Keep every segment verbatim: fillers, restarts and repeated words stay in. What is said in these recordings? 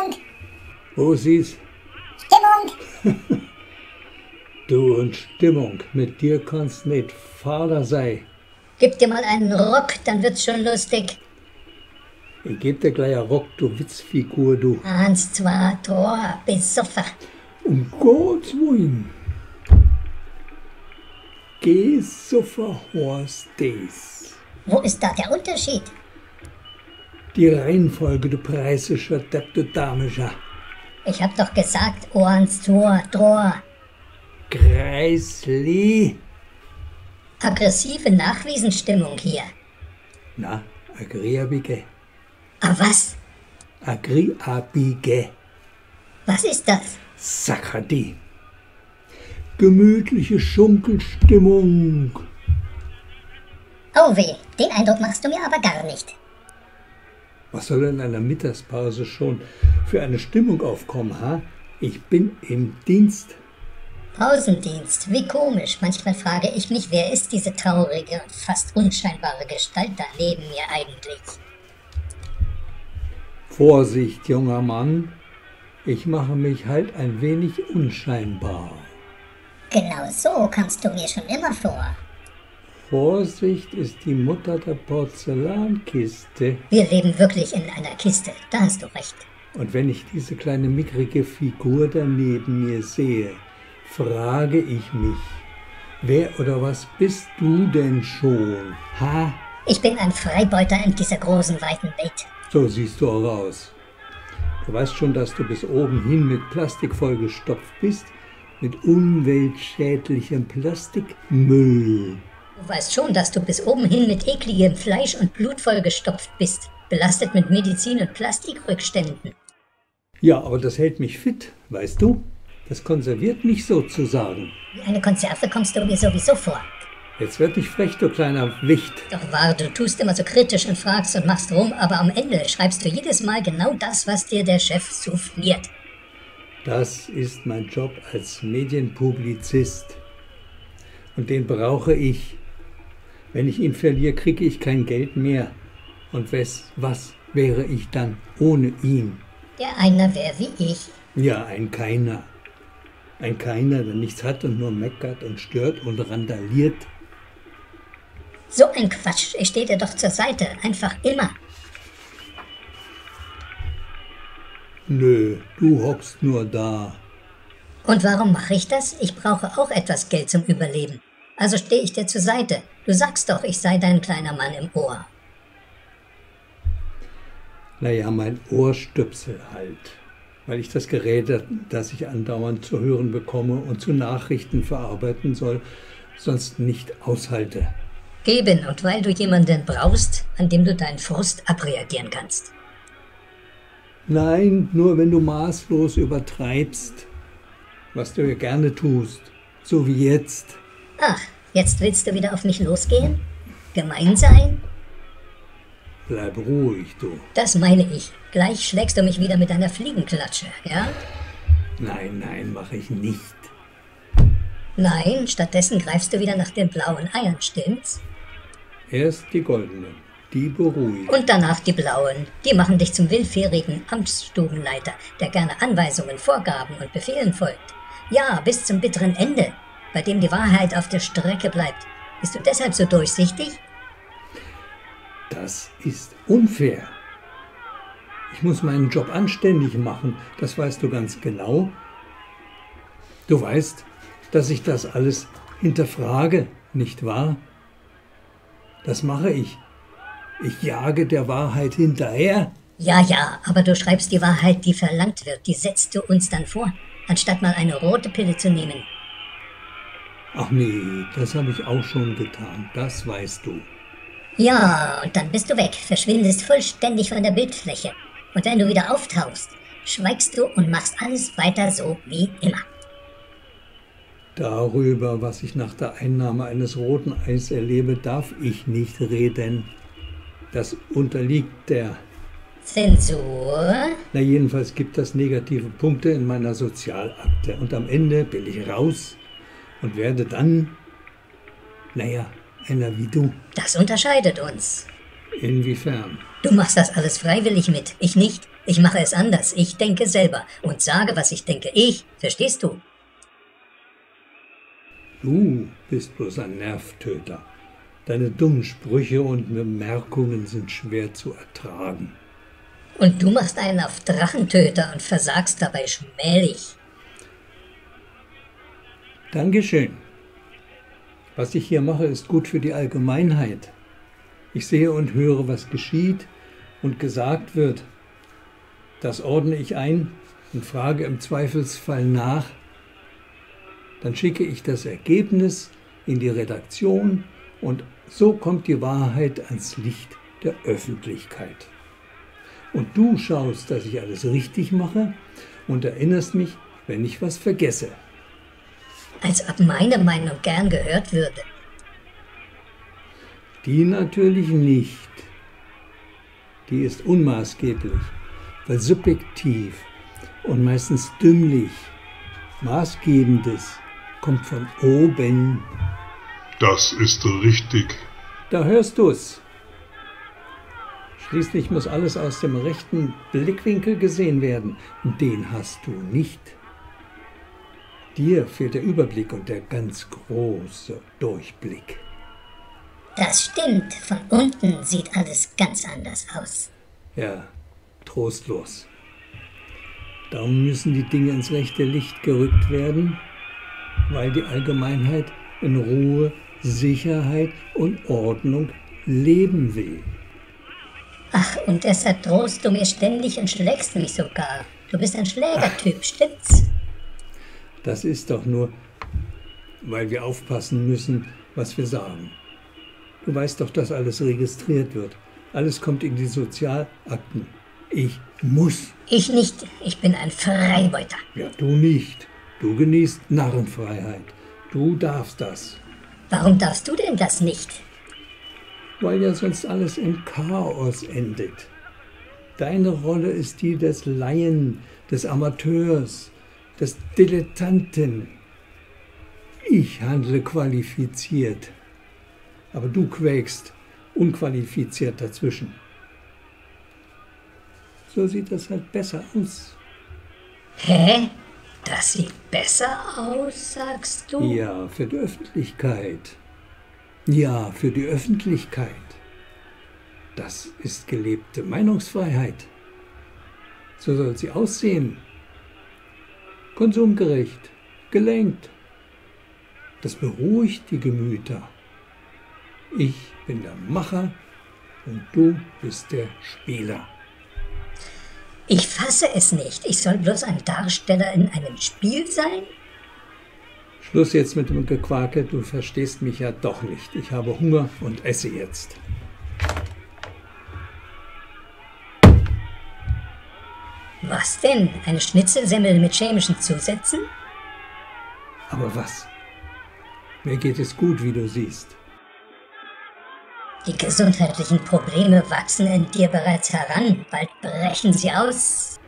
Stimmung. Wo siehst du? Stimmung. Du und Stimmung, mit dir kannst nicht Vater sein. Gib dir mal einen Rock, dann wird's schon lustig. Ich geb dir gleich einen Rock, du Witzfigur, du. Eins, zwei, drei, besoffen. Um Gottes Willen. Gesuffer heißt das. Wo ist da der Unterschied? Die Reihenfolge, du preisischer, Depp, du damischer. Ich hab doch gesagt, eins, zwei, drei. Kreisli. Aggressive Nachwiesenstimmung hier. Na, agriabige. Ah, was? Agriabige. Was ist das? Sakrati. Gemütliche Schunkelstimmung. Oh weh, den Eindruck machst du mir aber gar nicht. Was soll in einer Mittagspause schon für eine Stimmung aufkommen, ha? Ich bin im Dienst. Pausendienst, wie komisch. Manchmal frage ich mich, wer ist diese traurige und fast unscheinbare Gestalt da neben mir eigentlich? Vorsicht, junger Mann. Ich mache mich halt ein wenig unscheinbar. Genau so kamst du mir schon immer vor. Vorsicht ist die Mutter der Porzellankiste. Wir leben wirklich in einer Kiste, da hast du recht. Und wenn ich diese kleine mickrige Figur da neben mir sehe, frage ich mich, wer oder was bist du denn schon, ha? Ich bin ein Freibeuter in dieser großen, weiten Welt. So siehst du auch aus. Du weißt schon, dass du bis oben hin mit Plastik vollgestopft bist, mit umweltschädlichem Plastikmüll. Du weißt schon, dass du bis oben hin mit ekligem Fleisch und Blut vollgestopft bist, belastet mit Medizin und Plastikrückständen. Ja, aber das hält mich fit, weißt du? Das konserviert mich sozusagen. Wie eine Konserve kommst du mir sowieso vor. Jetzt werd nicht frech, du kleiner Wicht. Doch wahr, du tust immer so kritisch und fragst und machst rum, aber am Ende schreibst du jedes Mal genau das, was dir der Chef souffliert. Das ist mein Job als Medienpublizist. Und den brauche ich. Wenn ich ihn verliere, kriege ich kein Geld mehr. Und was, was wäre ich dann ohne ihn? Ja, einer wäre wie ich. Ja, ein Keiner. Ein Keiner, der nichts hat und nur meckert und stört und randaliert. So ein Quatsch, ich stehe dir doch zur Seite, einfach immer. Nö, du hockst nur da. Und warum mache ich das? Ich brauche auch etwas Geld zum Überleben. Also stehe ich dir zur Seite. Du sagst doch, ich sei dein kleiner Mann im Ohr. Naja, mein Ohrstöpsel halt. Weil ich das Gerät, das ich andauernd zu hören bekomme und zu Nachrichten verarbeiten soll, sonst nicht aushalte. Eben, und weil du jemanden brauchst, an dem du deinen Frust abreagieren kannst. Nein, nur wenn du maßlos übertreibst, was du ja gerne tust, so wie jetzt. Ach, jetzt willst du wieder auf mich losgehen? Gemein sein? Bleib ruhig, du. Das meine ich. Gleich schlägst du mich wieder mit einer Fliegenklatsche, ja? Nein, nein, mache ich nicht. Nein, stattdessen greifst du wieder nach den blauen Eiern, stimmt's? Erst die goldenen, die beruhigen. Und danach die blauen. Die machen dich zum willfährigen Amtsstubenleiter, der gerne Anweisungen, Vorgaben und Befehlen folgt. Ja, bis zum bitteren Ende, bei dem die Wahrheit auf der Strecke bleibt. Bist du deshalb so durchsichtig? Das ist unfair. Ich muss meinen Job anständig machen, das weißt du ganz genau. Du weißt, dass ich das alles hinterfrage, nicht wahr? Das mache ich. Ich jage der Wahrheit hinterher. Ja, ja, aber du schreibst die Wahrheit, die verlangt wird, die setzt du uns dann vor, anstatt mal eine rote Pille zu nehmen. Ach nee, das habe ich auch schon getan, das weißt du. Ja, und dann bist du weg, verschwindest vollständig von der Bildfläche. Und wenn du wieder auftauchst, schweigst du und machst alles weiter so wie immer. Darüber, was ich nach der Einnahme eines roten Eis erlebe, darf ich nicht reden. Das unterliegt der Zensur. Na, jedenfalls gibt das negative Punkte in meiner Sozialakte. Und am Ende bin ich raus und werde dann, naja, einer wie du. Das unterscheidet uns. Inwiefern? Du machst das alles freiwillig mit, ich nicht. Ich mache es anders. Ich denke selber und sage, was ich denke. Ich, verstehst du? Du bist bloß ein Nervtöter. Deine dummen Sprüche und Bemerkungen sind schwer zu ertragen. Und du machst einen auf Drachentöter und versagst dabei schmählich. Dankeschön. Was ich hier mache, ist gut für die Allgemeinheit. Ich sehe und höre, was geschieht und gesagt wird. Das ordne ich ein und frage im Zweifelsfall nach. Dann schicke ich das Ergebnis in die Redaktion und so kommt die Wahrheit ans Licht der Öffentlichkeit. Und du schaust, dass ich alles richtig mache und erinnerst mich, wenn ich was vergesse. Als ob meine Meinung gern gehört würde. Die natürlich nicht. Die ist unmaßgeblich, weil subjektiv und meistens dümmlich. Maßgebendes kommt von oben. Das ist richtig. Da hörst du's. Schließlich muss alles aus dem rechten Blickwinkel gesehen werden. Den hast du nicht. Dir fehlt der Überblick und der ganz große Durchblick. Das stimmt. Von unten sieht alles ganz anders aus. Ja, trostlos. Darum müssen die Dinge ins rechte Licht gerückt werden, weil die Allgemeinheit in Ruhe, Sicherheit und Ordnung leben will. Ach, und deshalb drohst du mir ständig und schlägst mich sogar. Du bist ein Schlägertyp, ach, stimmt's? Das ist doch nur, weil wir aufpassen müssen, was wir sagen. Du weißt doch, dass alles registriert wird. Alles kommt in die Sozialakten. Ich muss. Ich nicht. Ich bin ein Freibeuter. Ja, du nicht. Du genießt Narrenfreiheit. Du darfst das. Warum darfst du denn das nicht? Weil ja sonst alles im Chaos endet. Deine Rolle ist die des Laien, des Amateurs, des Dilettanten. Ich handle qualifiziert, aber du quäkst unqualifiziert dazwischen. So sieht das halt besser aus. Hä? Das sieht besser aus, sagst du? Ja, für die Öffentlichkeit. Ja, für die Öffentlichkeit. Das ist gelebte Meinungsfreiheit. So soll sie aussehen. Konsumgerecht, gelenkt. Das beruhigt die Gemüter. Ich bin der Macher und du bist der Spieler. Ich fasse es nicht. Ich soll bloß ein Darsteller in einem Spiel sein? Schluss jetzt mit dem Gequake. Du verstehst mich ja doch nicht. Ich habe Hunger und esse jetzt. Was denn? Eine Schnitzelsemmel mit chemischen Zusätzen? Aber was? Mir geht es gut, wie du siehst. Die gesundheitlichen Probleme wachsen in dir bereits heran, bald brechen sie aus.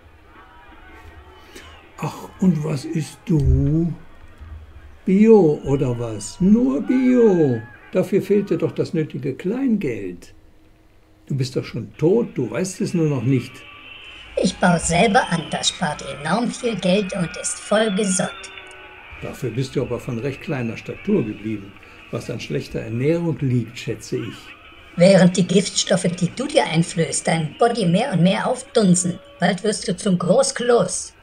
Ach, und was isst du? Bio oder was? Nur Bio. Dafür fehlt dir doch das nötige Kleingeld. Du bist doch schon tot, du weißt es nur noch nicht. Ich baue selber an, das spart enorm viel Geld und ist voll gesund. Dafür bist du aber von recht kleiner Statur geblieben, was an schlechter Ernährung liegt, schätze ich. Während die Giftstoffe, die du dir einflößt, dein Body mehr und mehr aufdunsen. Bald wirst du zum Großkloß.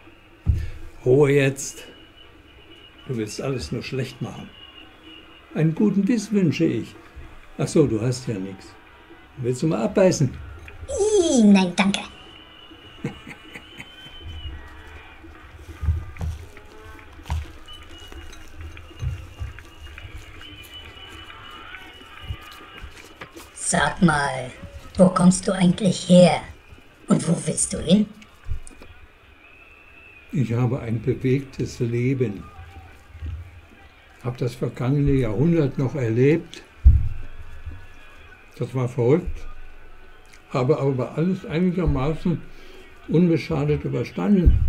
Ruhe jetzt. Du willst alles nur schlecht machen. Einen guten Biss wünsche ich. Ach so, du hast ja nichts. Willst du mal abbeißen? Ih, nein, danke. Sag mal, wo kommst du eigentlich her? Und wo willst du hin? Ich habe ein bewegtes Leben. Hab das vergangene Jahrhundert noch erlebt. Das war verrückt. Habe aber alles einigermaßen unbeschadet überstanden.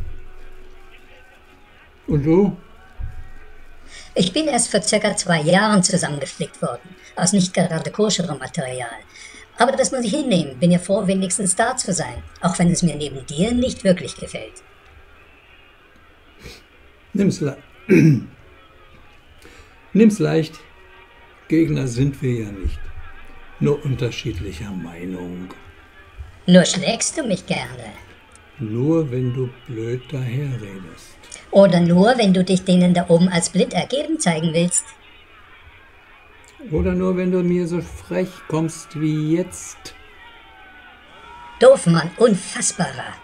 Und du? Ich bin erst vor circa zwei Jahren zusammengeflickt worden, aus nicht gerade koscherem Material. Aber das muss ich hinnehmen, bin ja froh, wenigstens da zu sein, auch wenn es mir neben dir nicht wirklich gefällt. Nimm's, le Nimm's leicht, Gegner sind wir ja nicht, nur unterschiedlicher Meinung. Nur schlägst du mich gerne. Nur wenn du blöd daherredest. Oder nur, wenn du dich denen da oben als blind ergeben zeigen willst. Oder nur, wenn du mir so frech kommst wie jetzt. Doof, Mann, unfassbarer.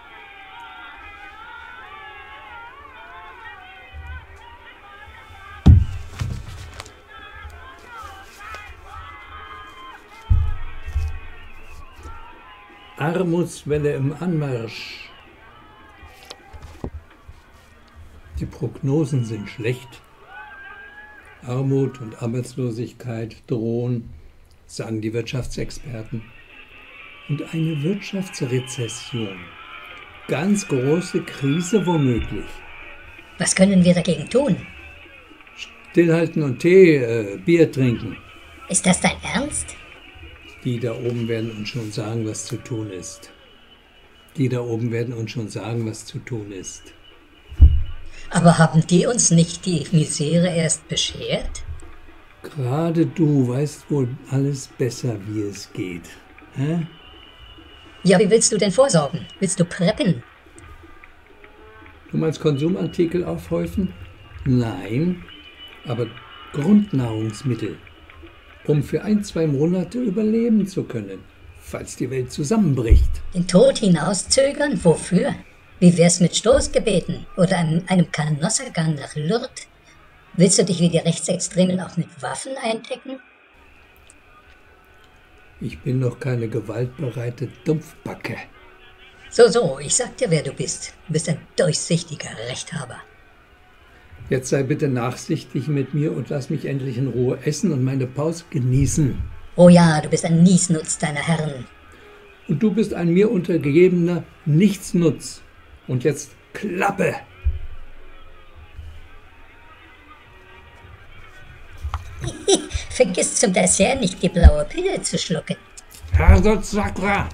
Armutswelle im Anmarsch. Die Prognosen sind schlecht. Armut und Arbeitslosigkeit drohen, sagen die Wirtschaftsexperten. Und eine Wirtschaftsrezession. Ganz große Krise womöglich. Was können wir dagegen tun? Stillhalten und Tee, äh, Bier trinken. Ist das dein Ernst? Die da oben werden uns schon sagen, was zu tun ist. Die da oben werden uns schon sagen, was zu tun ist. Aber haben die uns nicht die Misere erst beschert? Gerade du weißt wohl alles besser, wie es geht. Hä? Ja, wie willst du denn vorsorgen? Willst du preppen? Du meinst Konsumartikel aufhäufen? Nein, aber Grundnahrungsmittel. Um für ein, zwei Monate überleben zu können, falls die Welt zusammenbricht. Den Tod hinauszögern? Wofür? Wie wär's mit Stoßgebeten oder einem, einem Kanossergang nach Lourdes? Willst du dich wie die Rechtsextremen auch mit Waffen eindecken? Ich bin noch keine gewaltbereite Dumpfbacke. So, so, ich sag dir, wer du bist. Du bist ein durchsichtiger Rechthaber. Jetzt sei bitte nachsichtig mit mir und lass mich endlich in Ruhe essen und meine Pause genießen. Oh ja, du bist ein Niesnutz deiner Herren. Und du bist ein mir untergebener Nichtsnutz. Und jetzt Klappe! Vergiss zum Dessert nicht die blaue Pille zu schlucken. Herr Sacra!